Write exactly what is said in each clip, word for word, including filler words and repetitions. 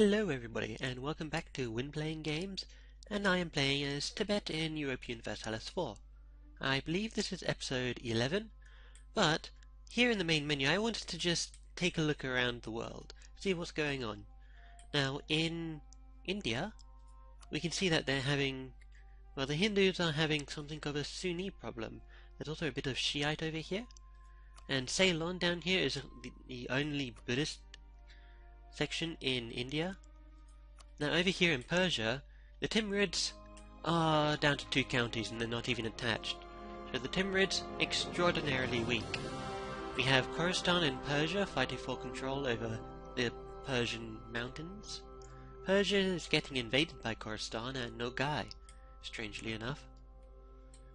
Hello everybody and welcome back to Win Playing Games, and I am playing as Tibet in European Versailles four. I believe this is episode eleven, but here in the main menu I wanted to just take a look around the world, see what's going on. Now in India we can see that they're having, well, the Hindus are having something of a Sunni problem. There's also a bit of Shiite over here, and Ceylon down here is the only Buddhist section in India. Now over here in Persia, the Timurids are down to two counties and they're not even attached. So the Timurids, extraordinarily weak. We have Khoristan in Persia fighting for control over the Persian mountains. Persia is getting invaded by Khoristan and Nogai, strangely enough.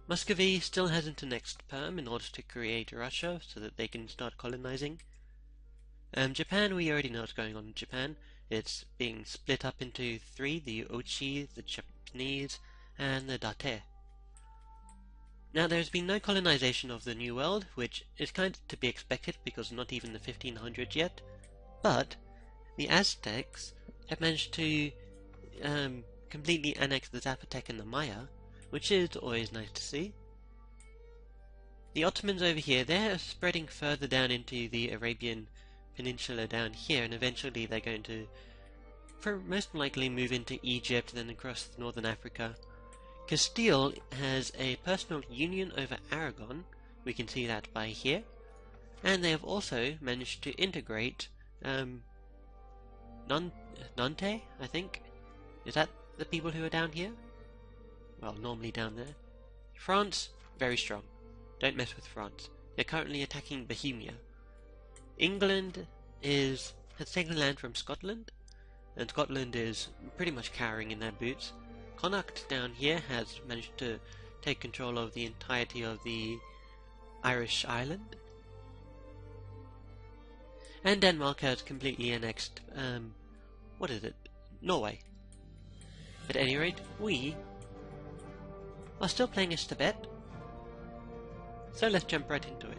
Muscovy still hasn't annexed Perm in order to create Russia so that they can start colonizing. Um, Japan, we already know what's going on in Japan. It's being split up into three, the Ochi, the Japanese, and the Date. Now there's been no colonization of the New World, which is kind of to be expected because not even the fifteen hundreds yet, but the Aztecs have managed to um, completely annex the Zapotec and the Maya, which is always nice to see. The Ottomans over here, they're spreading further down into the Arabian Peninsula down here, and eventually they're going to most likely move into Egypt, then across northern Africa. Castile has a personal union over Aragon, we can see that by here, and they have also managed to integrate um, Nantes, I think. Is that the people who are down here? Well, normally down there. France, very strong. Don't mess with France. They're currently attacking Bohemia. England is, has taken land from Scotland, and Scotland is pretty much cowering in their boots. Connacht down here has managed to take control of the entirety of the Irish island. And Denmark has completely annexed, um, what is it? Norway. At any rate, we are still playing as Tibet, so let's jump right into it.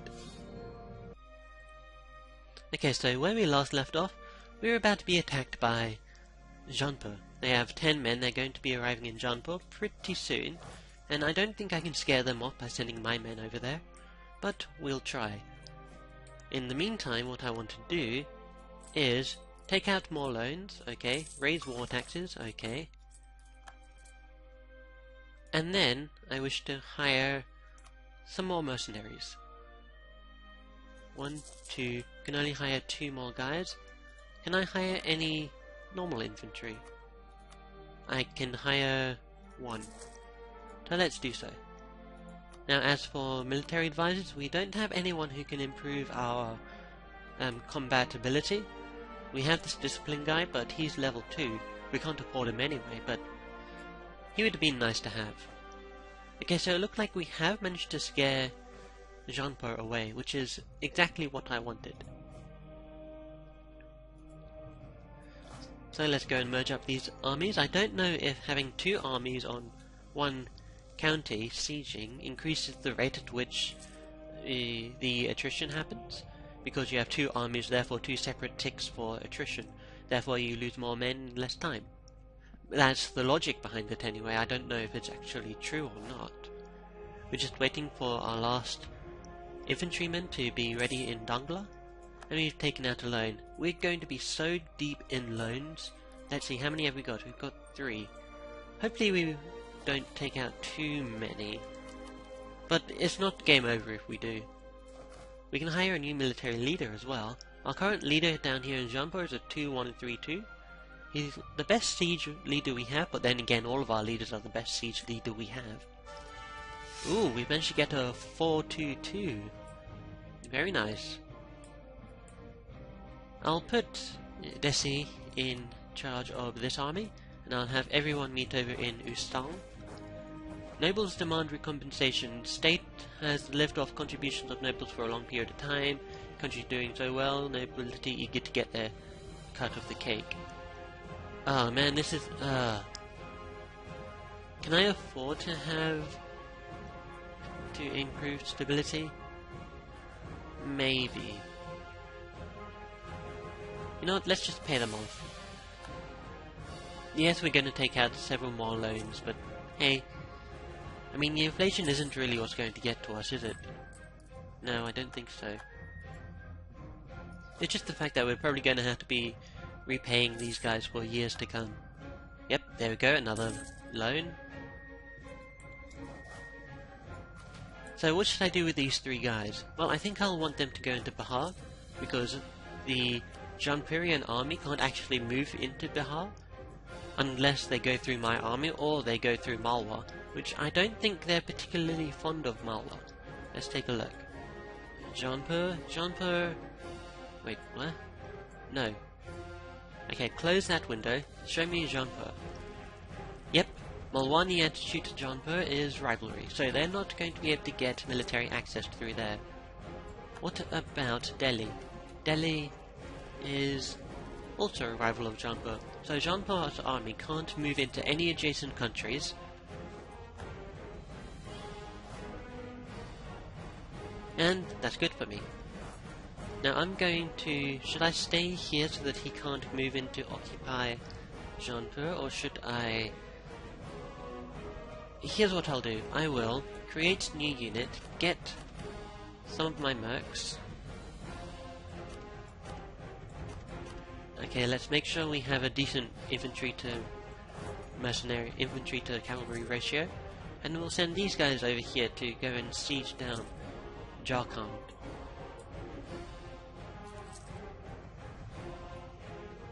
Okay, so when we last left off, we were about to be attacked by Jaunpur. They have ten men, they're going to be arriving in Jaunpur pretty soon, and I don't think I can scare them off by sending my men over there, but we'll try. In the meantime, what I want to do is take out more loans, okay, raise war taxes, okay, and then I wish to hire some more mercenaries. One, two, can only hire two more guys. Can I hire any normal infantry? I can hire one. So let's do so. Now as for military advisors, we don't have anyone who can improve our um, combatability. We have this discipline guy, but he's level two. We can't afford him anyway, but he would have been nice to have. Okay, so it looked like we have managed to scare Jaunpur away, which is exactly what I wanted. So let's go and merge up these armies. I don't know if having two armies on one county sieging increases the rate at which uh, the attrition happens, because you have two armies, therefore two separate ticks for attrition, therefore you lose more men in less time. That's the logic behind it anyway. I don't know if it's actually true or not. We're just waiting for our last infantrymen to be ready in Dangla, and we've taken out a loan. We're going to be so deep in loans. Let's see, how many have we got? We've got three. Hopefully we don't take out too many, but it's not game over if we do. We can hire a new military leader as well. Our current leader down here in Jaunpur is a two one three two. He's the best siege leader we have, but then again all of our leaders are the best siege leader we have. Ooh, we managed to get a four two two. Very nice. I'll put Desi in charge of this army, and I'll have everyone meet over in Ustang. Nobles demand recompensation. State has lived off contributions of nobles for a long period of time. Country's doing so well. Nobility eager to get their cut of the cake. Oh man, this is... Uh, can I afford to have... to improve stability? Maybe. You know what, let's just pay them off. yes, we're going to take out several more loans, but hey, I mean, the inflation isn't really what's going to get to us, is it? No, I don't think so. It's just the fact that we're probably going to have to be repaying these guys for years to come. Yep, there we go, another loan. So what should I do with these three guys? Well, I think I'll want them to go into Bihar, because the Jaunpurian army can't actually move into Bihar unless they go through my army or they go through Malwa, which I don't think they're particularly fond of Malwa. Let's take a look. Jaunpur, Jaunpur... Wait, what? No. Okay, close that window. Show me Jaunpur. Yep, Malwani attitude to Jaunpur is rivalry, so they're not going to be able to get military access through there. What about Delhi? Delhi is also a rival of Jaunpur, so Jaunpur's army can't move into any adjacent countries. And that's good for me. Now I'm going to... should I stay here so that he can't move in to occupy Jaunpur, or should I... Here's what I'll do. I will create new unit, get some of my mercs. Okay, let's make sure we have a decent infantry to mercenary infantry to cavalry ratio, and we'll send these guys over here to go and siege down Jharkhand.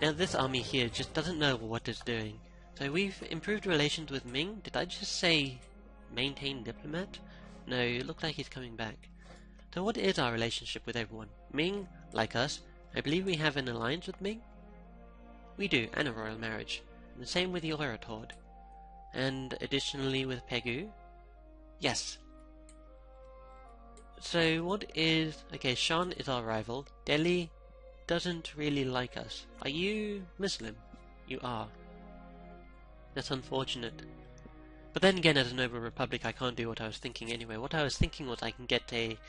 Now this army here just doesn't know what it's doing. So we've improved relations with Ming. Did I just say maintain diplomat? No, it looked like he's coming back. So what is our relationship with everyone? Ming, like us, I believe we have an alliance with Ming? We do, and a royal marriage. And the same with the Oirat Horde. And additionally with Pegu. Yes. So what is... okay, Shan is our rival. Delhi doesn't really like us. Are you Muslim? You are. That's unfortunate. But then again, as a noble republic, I can't do what I was thinking anyway. What I was thinking was I can get a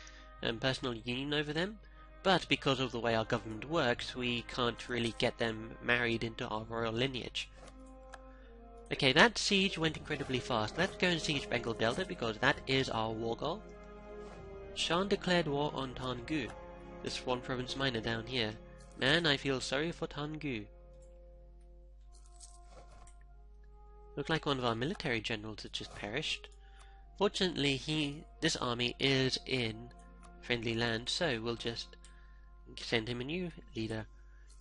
um, personal union over them, but because of the way our government works, we can't really get them married into our royal lineage. Okay, that siege went incredibly fast. Let's go and siege Bengal Delta, because that is our war goal. Shan declared war on Taungoo, this one province minor down here. Man, I feel sorry for Taungoo. Looked like one of our military generals had just perished. Fortunately, he, this army is in friendly land, so we'll just send him a new leader.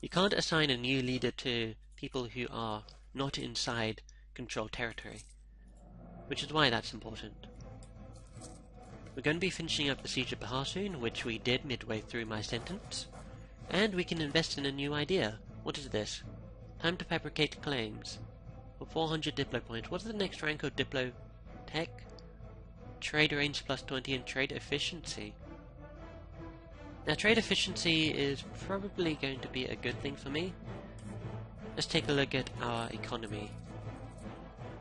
You can't assign a new leader to people who are not inside controlled territory, which is why that's important. We're going to be finishing up the Siege of Bihar soon, which we did midway through my sentence. And we can invest in a new idea. What is this? Time to fabricate claims. For four hundred Diplo points. What's the next rank of Diplo Tech? Trade range plus twenty and trade efficiency. Now trade efficiency is probably going to be a good thing for me. Let's take a look at our economy.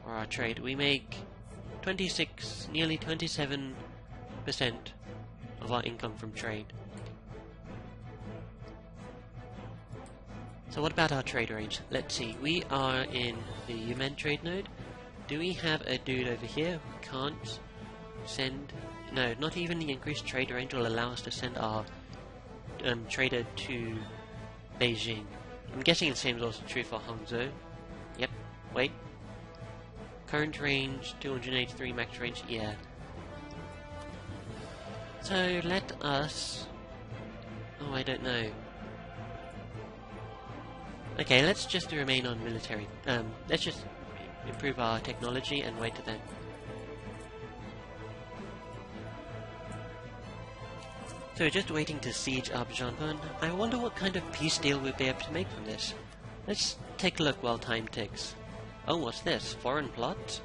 Or our trade. We make twenty-six, nearly twenty-seven... percent of our income from trade. So what about our trade range? Let's see, we are in the Yumen trade node. Do we have a dude over here who can't send... no, not even the increased trade range will allow us to send our um, trader to Beijing. I'm guessing the same is also true for Hangzhou. Yep, wait. Current range, two hundred eighty-three max range, yeah. So let us... oh, I don't know. Okay, let's just remain on military. Um, let's just improve our technology and wait to them. So we're just waiting to siege up Jaunpur. I wonder what kind of peace deal we'll be able to make from this. Let's take a look while time ticks. Oh, what's this? Foreign plots?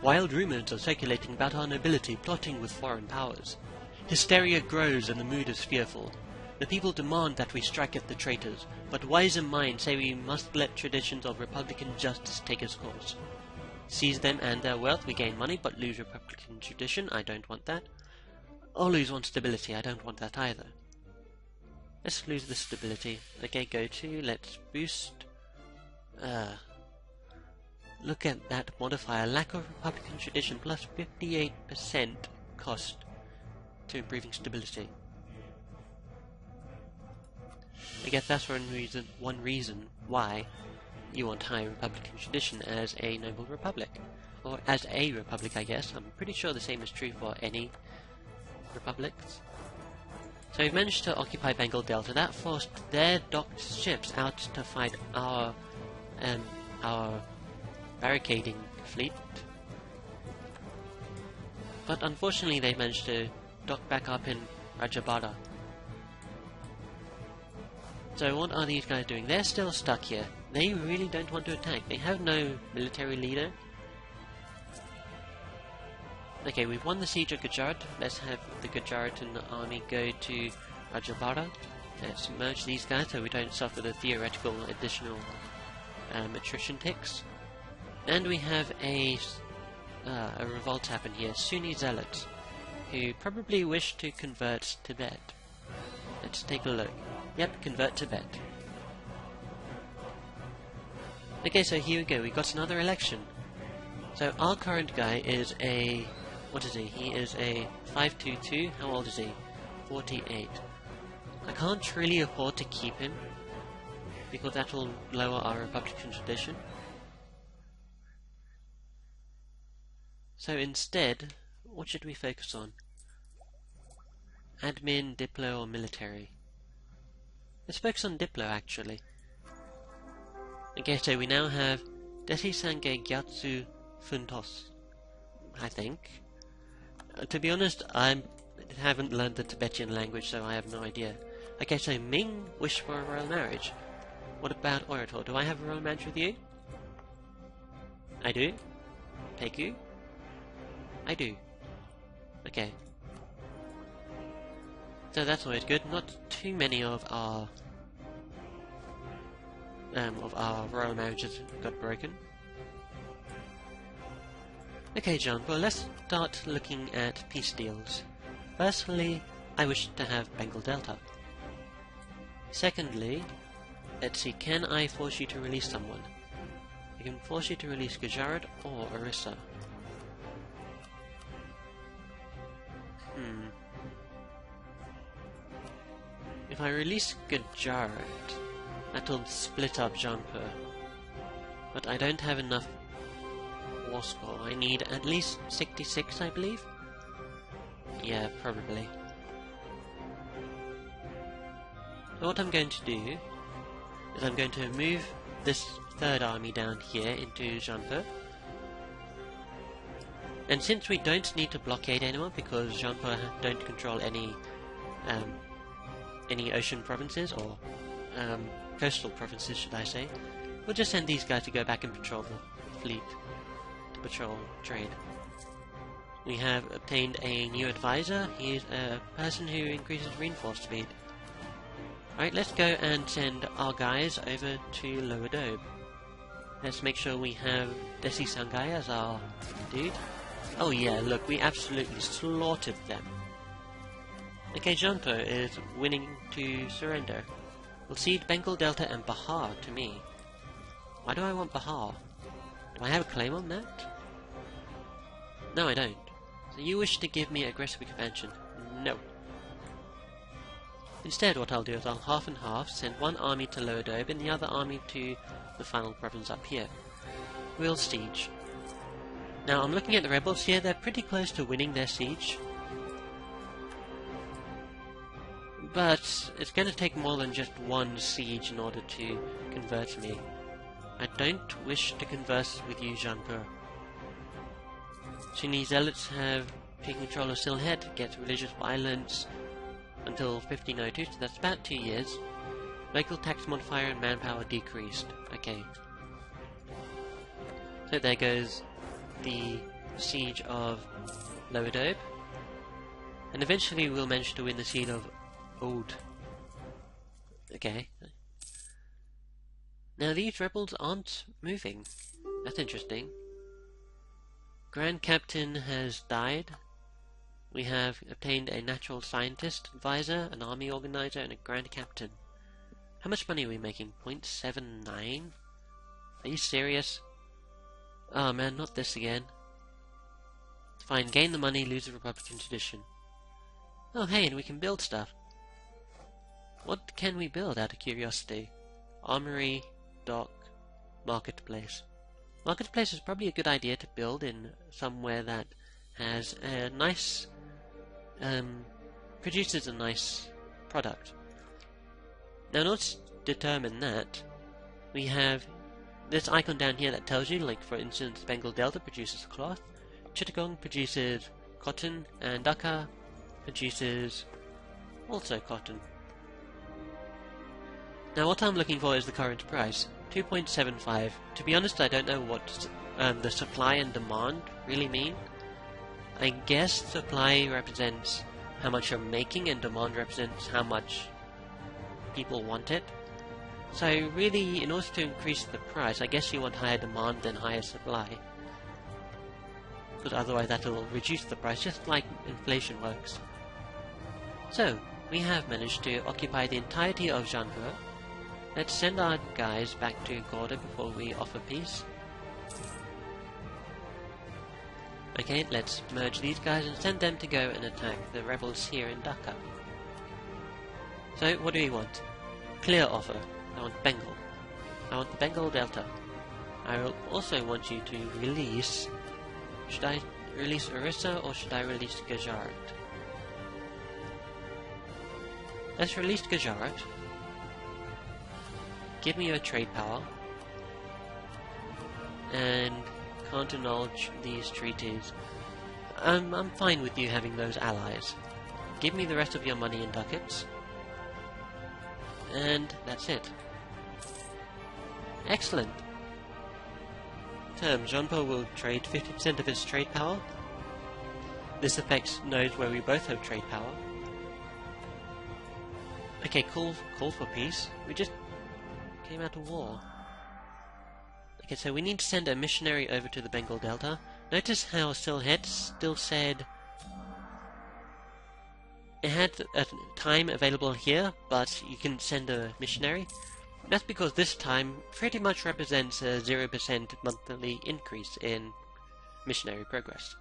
Wild rumors are circulating about our nobility plotting with foreign powers. Hysteria grows and the mood is fearful. The people demand that we strike at the traitors, but wiser minds say we must let traditions of republican justice take its course. Seize them and their wealth, we gain money, but lose republican tradition, I don't want that. Or lose one's stability, I don't want that either. Let's lose the stability. Okay, go to, let's boost. Uh, Look at that modifier. Lack of Republican tradition plus fifty-eight percent cost to improving stability. I guess that's one reason, one reason why you want high Republican tradition as a noble republic. Or as a republic, I guess. I'm pretty sure the same is true for any republics. So we've managed to occupy Bengal Delta. That forced their docked ships out to fight our um, our barricading fleet. But unfortunately they managed to dock back up in Rajabada. So what are these guys doing? They're still stuck here. They really don't want to attack. They have no military leader. Okay, we've won the siege of Gujarat. Let's have the Gujaratan army go to Rajabada. Let's merge these guys so we don't suffer the theoretical additional um, attrition ticks. And we have a, uh, a revolt happen here. Sunni zealots, who probably wish to convert Tibet. Let's take a look. Yep, convert Tibet. Okay, so here we go. We got another election. So our current guy is a... what is he? He is a five two two. How old is he? forty-eight. I can't really afford to keep him, because that will lower our Republican tradition. So instead, what should we focus on? Admin, Diplo, or military? Let's focus on Diplo, actually. Okay, so we now have Desi Sange Gyatsu Funtos, I think. Uh, to be honest, I haven't learned the Tibetan language, so I have no idea. Okay, so Ming wished for a royal marriage. What about Orator? Do I have a royal marriage with you? I do. Pegu? I do. Okay. So that's always good. Not too many of our um, of our royal marriages got broken. Okay, Jaunpur, let's start looking at peace deals. Firstly, I wish to have Bengal Delta. Secondly, let's see, can I force you to release someone? I can force you to release Gujarat or Orissa. Hmm. If I release Gujarat, that'll split up Jaunpur. But I don't have enough war score. I need at least sixty-six, I believe? Yeah, probably. So what I'm going to do is I'm going to move this third army down here into Jaunpur. And since we don't need to blockade anyone because Jaunpur don't control any um, any ocean provinces or um, coastal provinces, should I say, we'll just send these guys to go back and patrol the fleet. Patrol trade. We have obtained a new advisor. He's a person who increases reinforce speed. Alright, let's go and send our guys over to Lower Doab. Let's make sure we have Desi Sangai as our dude. Oh yeah, look, we absolutely slaughtered them. Okay, Jaunpur is willing to surrender. We'll cede Bengal Delta and Bihar to me. Why do I want Bihar? Do I have a claim on that? No, I don't. So you wish to give me aggressive expansion? No. Instead, what I'll do is I'll half and half send one army to Lower Doab and the other army to the final province up here. We'll siege. Now, I'm looking at the rebels here. They're pretty close to winning their siege. But it's going to take more than just one siege in order to convert me. I don't wish to converse with you, Jaunpur. Sunni zealots have taken control of Sylhet, gets religious violence until fifteen oh two, so that's about two years. Local tax modifier and manpower decreased. Okay. So there goes the siege of Lower Doab. And eventually we'll manage to win the siege of Old. Okay. Now these rebels aren't moving. That's interesting. Grand Captain has died. We have obtained a natural scientist advisor, an army organizer, and a Grand Captain. How much money are we making? zero point seven nine? Are you serious? Oh man, not this again. Fine, gain the money, lose the Republican tradition. Oh hey, and we can build stuff. What can we build out of curiosity? Armory, dock, marketplace. Marketplace is probably a good idea to build in somewhere that has a nice... Um, produces a nice product. Now in order to determine that, we have this icon down here that tells you, like for instance, Bengal Delta produces cloth, Chittagong produces cotton, and Dhaka produces also cotton. Now what I'm looking for is the current price, two point seven five. To be honest, I don't know what um, the supply and demand really mean. I guess supply represents how much you're making and demand represents how much people want it. So really, in order to increase the price, I guess you want higher demand than higher supply. Because otherwise that will reduce the price, just like inflation works. So, we have managed to occupy the entirety of Jaunpur. Let's send our guys back to Gorda before we offer peace. Okay, let's merge these guys and send them to go and attack the rebels here in Dhaka. So, what do we want? Clear offer. I want Bengal. I want the Bengal Delta. I will also want you to release... Should I release Orissa or should I release Gujarat? Let's release Gujarat. Give me your trade power. And can't acknowledge these treaties. Um, I'm fine with you having those allies. Give me the rest of your money in ducats. And that's it. Excellent. Term, Jaunpur will trade fifty percent of its trade power. This affects nodes where we both have trade power. Okay, call, call for peace. We just came out of war. Okay, so we need to send a missionary over to the Bengal Delta. Notice how Sylhet still said it had a time available here, but you can send a missionary. That's because this time pretty much represents a zero percent monthly increase in missionary progress.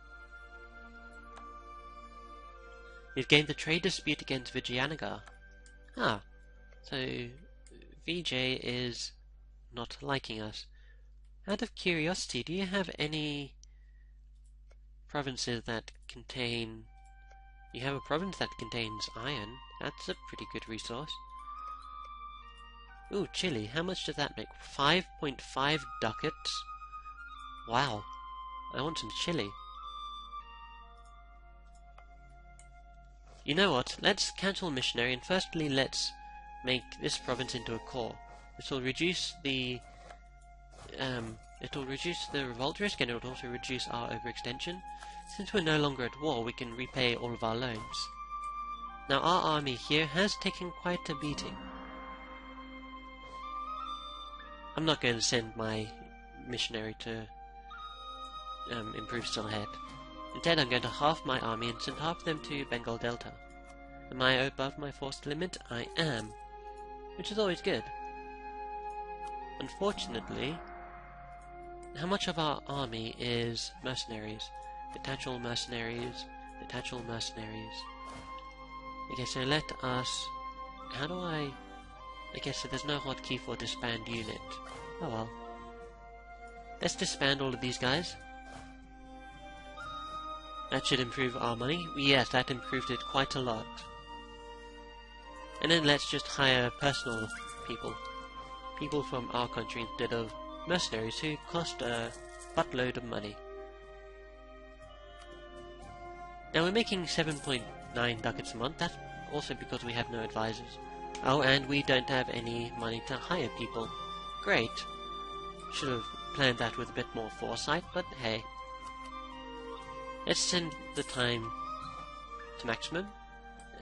We've gained the trade dispute against Vijayanagar. Ah, so Vijay is not liking us. Out of curiosity, do you have any provinces that contain... You have a province that contains iron. That's a pretty good resource. Ooh, Chile. How much does that make? five point five ducats? Wow. I want some Chile. You know what, let's cancel missionary and firstly let's make this province into a core. This will reduce the um, it will reduce the revolt risk and it will also reduce our overextension. Since we're no longer at war, we can repay all of our loans. Now our army here has taken quite a beating. I'm not going to send my missionary to um, improve Sylhet. Instead, I'm going to half my army and send half of them to Bengal Delta. Am I above my force limit? I am. Which is always good. Unfortunately, how much of our army is mercenaries? Detach all mercenaries, detach all mercenaries. Okay, so let us... How do I... Okay, so there's no hotkey for disband unit. Oh well. Let's disband all of these guys. That should improve our money. Yes, that improved it quite a lot. And then let's just hire personal people. People from our country instead of mercenaries who cost a buttload of money. Now we're making seven point nine ducats a month. That's also because we have no advisors. Oh, and we don't have any money to hire people. Great. Should have planned that with a bit more foresight, but hey. Let's send the time to maximum,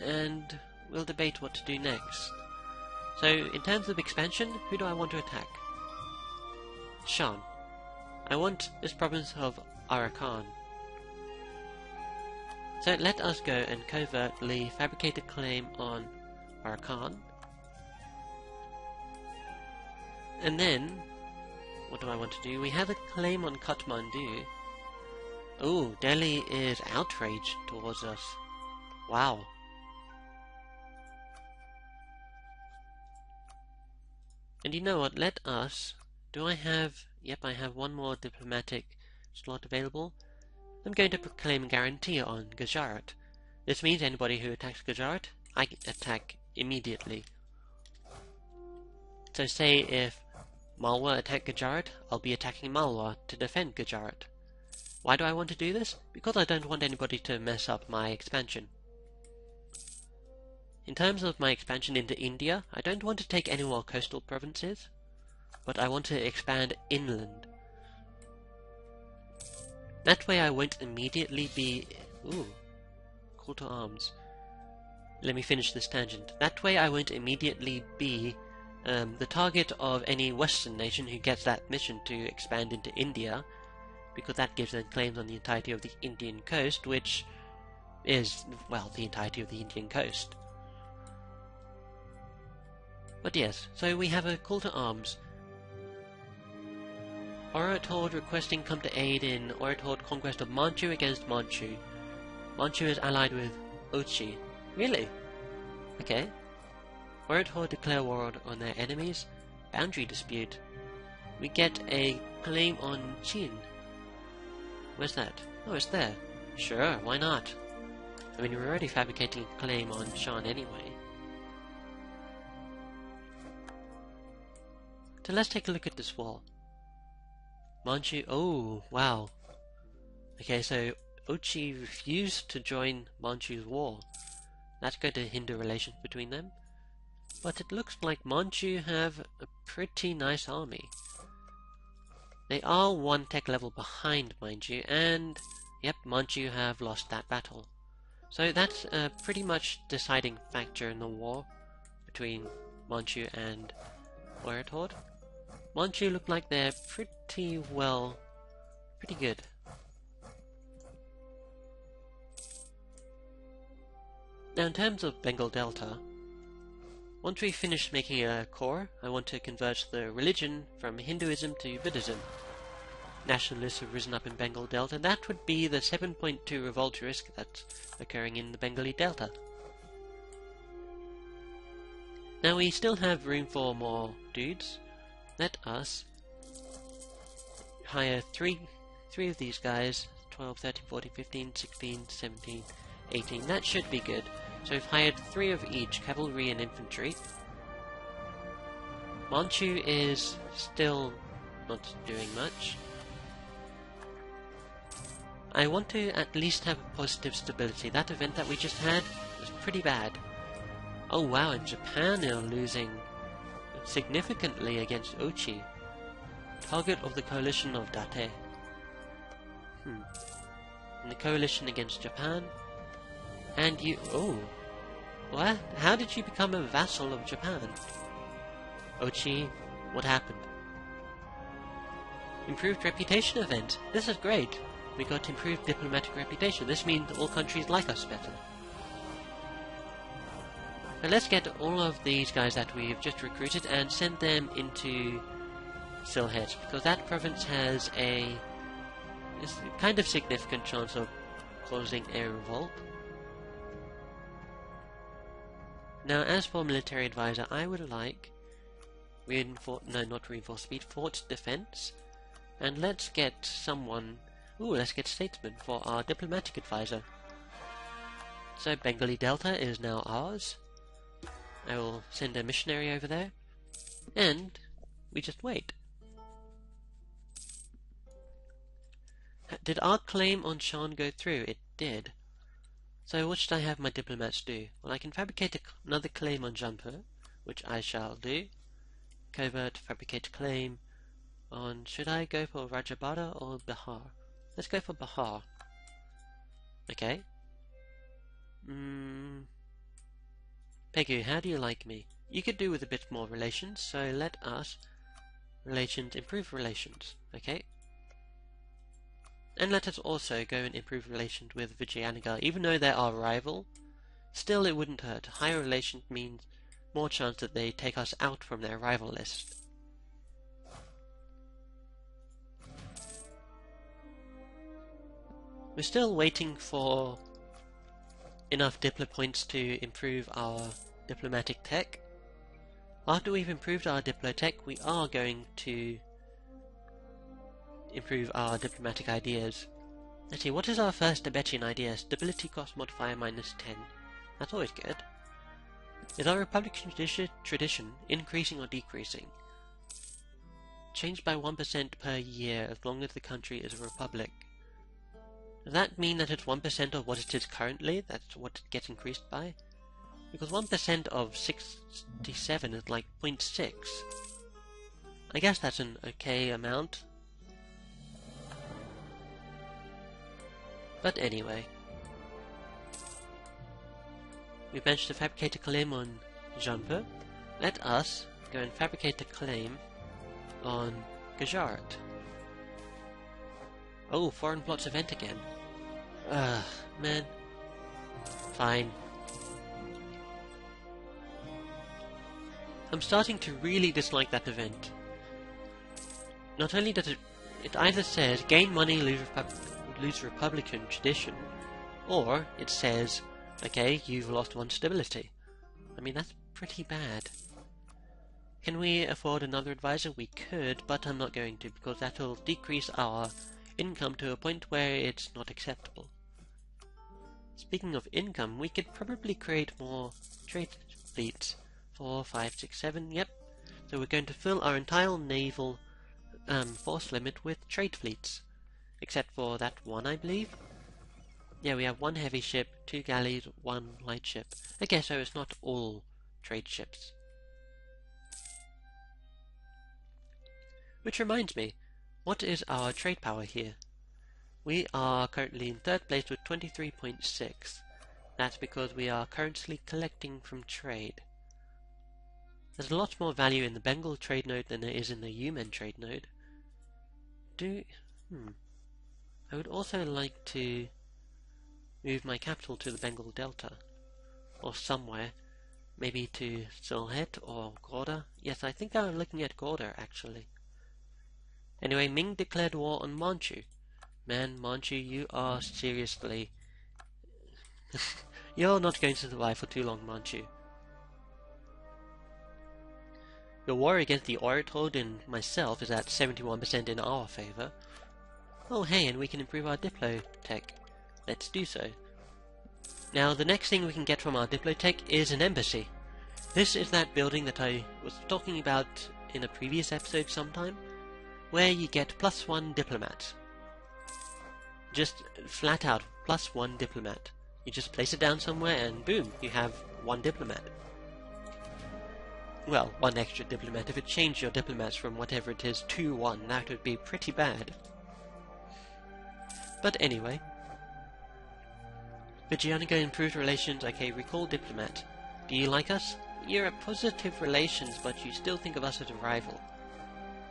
and we'll debate what to do next. So, in terms of expansion, who do I want to attack? Shan. I want this province of Arakan. So, let us go and covertly fabricate a claim on Arakan. And then, what do I want to do? We have a claim on Kathmandu. Oh, Delhi is outraged towards us. Wow. And you know what, let us... Do I have... Yep, I have one more diplomatic slot available. I'm going to proclaim guarantee on Gujarat. This means anybody who attacks Gujarat, I attack immediately. So say if Malwa attack Gujarat, I'll be attacking Malwa to defend Gujarat. Why do I want to do this? Because I don't want anybody to mess up my expansion. In terms of my expansion into India, I don't want to take any more coastal provinces, but I want to expand inland. That way I won't immediately be... Ooh, call to arms. Let me finish this tangent. That way I won't immediately be um, the target of any Western nation who gets that mission to expand into India, because that gives them claims on the entirety of the Indian coast, which is, well, the entirety of the Indian coast. But yes, so we have a call to arms. Oratord requesting come to aid in Oratord conquest of Manchu against Manchu. Manchu is allied with Ochi. Really? Okay. Oratord declare war on their enemies. Boundary dispute. We get a claim on Chin. Where's that? Oh, it's there. Sure, why not? I mean, we're already fabricating a claim on Shan anyway. So let's take a look at this wall. Manchu, oh, wow. Okay, so Ochi refused to join Manchu's war. That's going to hinder relations between them. But it looks like Manchu have a pretty nice army. They are one tech level behind, mind you, and yep, Manchu have lost that battle. So that's a pretty much deciding factor in the war between Manchu and Oratord. Manchu look like they're pretty well, pretty good. Now in terms of Bengal Delta, once we finish making a core, I want to convert the religion from Hinduism to Buddhism. Nationalists have risen up in Bengal Delta, and that would be the seven point two revolt risk that's occurring in the Bengali Delta. Now we still have room for more dudes. Let us hire three, three of these guys, twelve, thirteen, fourteen, fifteen, sixteen, seventeen, eighteen. That should be good. So we've hired three of each, cavalry and infantry. Manchu is still not doing much. I want to at least have positive stability. That event that we just had was pretty bad. Oh wow, and Japan are losing significantly against Ochi. Target of the coalition of Date. Hmm. And the coalition against Japan. And you... Oh. What? How did you become a vassal of Japan? Ochi, what happened? Improved reputation event. This is great. We got improved diplomatic reputation. This means all countries like us better. So let's get all of these guys that we've just recruited and send them into Sylhet, because that province has a kind of significant chance of causing a revolt. Now as for military advisor, I would like reinforce, no not reinforce speed, fort defense, and let's get someone, ooh let's get statesman for our diplomatic advisor. So Bengali Delta is now ours. I will send a missionary over there, and we just wait. Did our claim on Shan go through? It did. So what should I have my diplomats do? Well, I can fabricate another claim on Jaunpur, which I shall do. Covert, fabricate claim on... Should I go for Rajabada or Bihar? Let's go for Bihar. Okay. Hmm... Pegu, how do you like me? You could do with a bit more relations, so let us relations improve relations, okay? And let us also go and improve relations with Vijayanagar, even though they're our rival. Still, it wouldn't hurt. Higher relations means more chance that they take us out from their rival list. We're still waiting for enough Diplo points to improve our diplomatic tech. After we've improved our Diplo tech, we are going to improve our diplomatic ideas. Let's see, what is our first Tibetan idea? Stability cost modifier minus ten. That's always good. Is our Republican tradition increasing or decreasing? Changed by one percent per year as long as the country is a republic. Does that mean that it's one percent of what it is currently? That's what it gets increased by? Because one percent of sixty-seven is like zero point six. I guess that's an okay amount. But anyway. We managed to fabricate a claim on Jaunpur. Let us go and fabricate a claim on Gujarat. Oh, foreign plots event again. Ugh, man. Fine. I'm starting to really dislike that event. Not only does it... It either says, gain money, lose, Repu- lose Republican tradition, or it says, okay, you've lost one stability. I mean, that's pretty bad. Can we afford another advisor? We could, but I'm not going to, because that'll decrease our income to a point where it's not acceptable. Speaking of income, we could probably create more trade fleets. Four, five, six, seven, yep. So we're going to fill our entire naval um, force limit with trade fleets. Except for that one, I believe. Yeah, we have one heavy ship, two galleys, one light ship. Okay, so it's not all trade ships. Which reminds me, what is our trade power here? We are currently in third place with twenty-three point six. That's because we are currently collecting from trade. There's a lot more value in the Bengal trade node than there is in the Yumen trade node. Do... hmm... I would also like to move my capital to the Bengal Delta. Or somewhere. Maybe to Sylhet or Gorda. Yes, I think I'm looking at Gorda, actually. Anyway, Ming declared war on Manchu. Man, Manchu, you are seriously... You're not going to survive for too long, Manchu. Your war against the Oratod and myself is at seventy-one percent in our favour. Oh hey, and we can improve our Diplo tech. Let's do so. Now, the next thing we can get from our Diplo tech is an embassy. This is that building that I was talking about in a previous episode sometime, where you get plus one diplomat. Just flat out, plus one diplomat. You just place it down somewhere and boom, you have one diplomat. Well, one extra diplomat. If it changed your diplomats from whatever it is to one, that would be pretty bad. But anyway. Vijayanagar improved relations. Okay, recall diplomat. Do you like us? You're at positive relations, but you still think of us as a rival.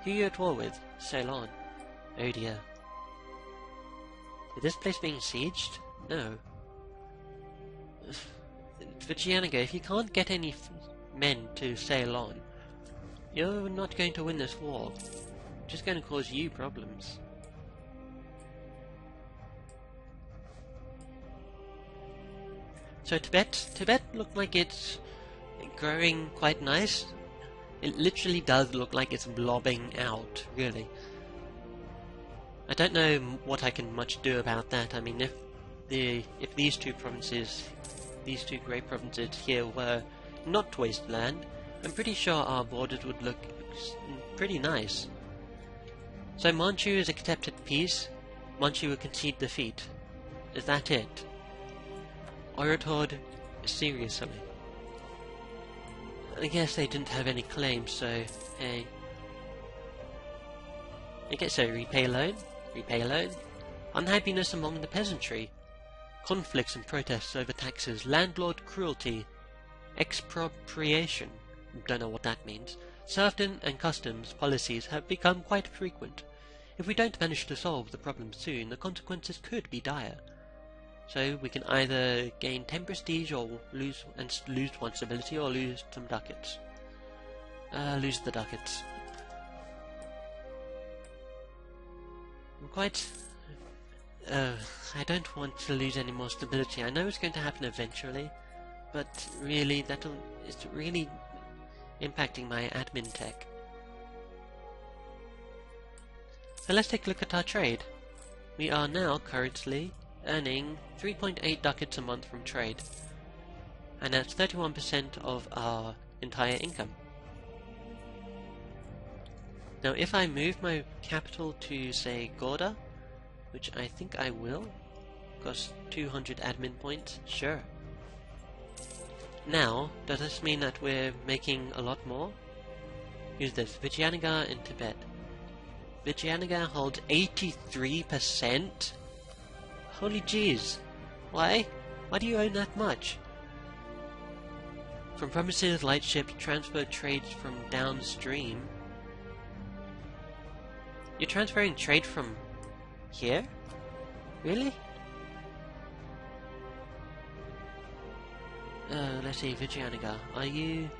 Who are you at war with? Ceylon. Oh dear. Is this place being sieged? No. Vijayanagar, if you can't get any f men to Ceylon, you're not going to win this war. It's just going to cause you problems. So Tibet, Tibet looked like it's growing quite nice. It literally does look like it's blobbing out, really. I don't know what I can much do about that. I mean, if the if these two provinces, these two great provinces here were not wasteland, I'm pretty sure our borders would look pretty nice. So Manchu has accepted peace. Manchu will concede defeat. Is that it? Oratod, seriously. I guess they didn't have any claims, so hey. Okay, so repay loan, repay loan. Unhappiness among the peasantry. Conflicts and protests over taxes. Landlord cruelty. Expropriation. Don't know what that means. Serfdom and customs policies have become quite frequent. If we don't manage to solve the problem soon, the consequences could be dire. So we can either gain ten prestige or lose and lose one stability, or lose some ducats. Uh, lose the ducats. I'm quite Oh, I don't want to lose any more stability. I know it's going to happen eventually, but really, that'll it's really impacting my admin tech. So let's take a look at our trade. We are now currently earning three point eight ducats a month from trade, and that's thirty-one percent of our entire income. Now if I move my capital to, say, Gorda, which I think I will, cost two hundred admin points, sure. Now, does this mean that we're making a lot more? Use this, Vijayanagar in Tibet. Vijayanagar holds eighty-three percent? Holy jeez! Why? Why do you own that much? From premises, lightships, transfer trades from downstream. You're transferring trade from here? Really? Uh, let's see, Vijayanagar, are you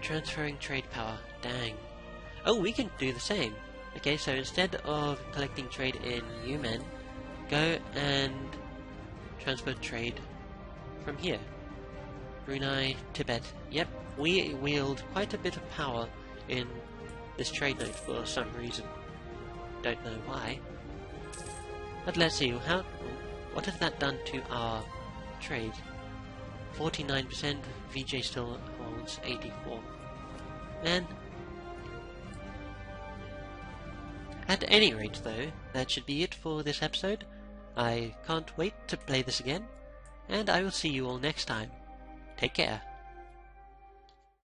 transferring trade power? Dang. Oh, we can do the same. Okay, so instead of collecting trade in Yumen, go and transfer trade from here. Brunei, Tibet. Yep, we wield quite a bit of power in this trade node for some reason. Don't know why. But let's see, how, what has that done to our trade? forty-nine percent, V J still holds eighty-four. Man. At any rate though, that should be it for this episode. I can't wait to play this again, and I will see you all next time. Take care.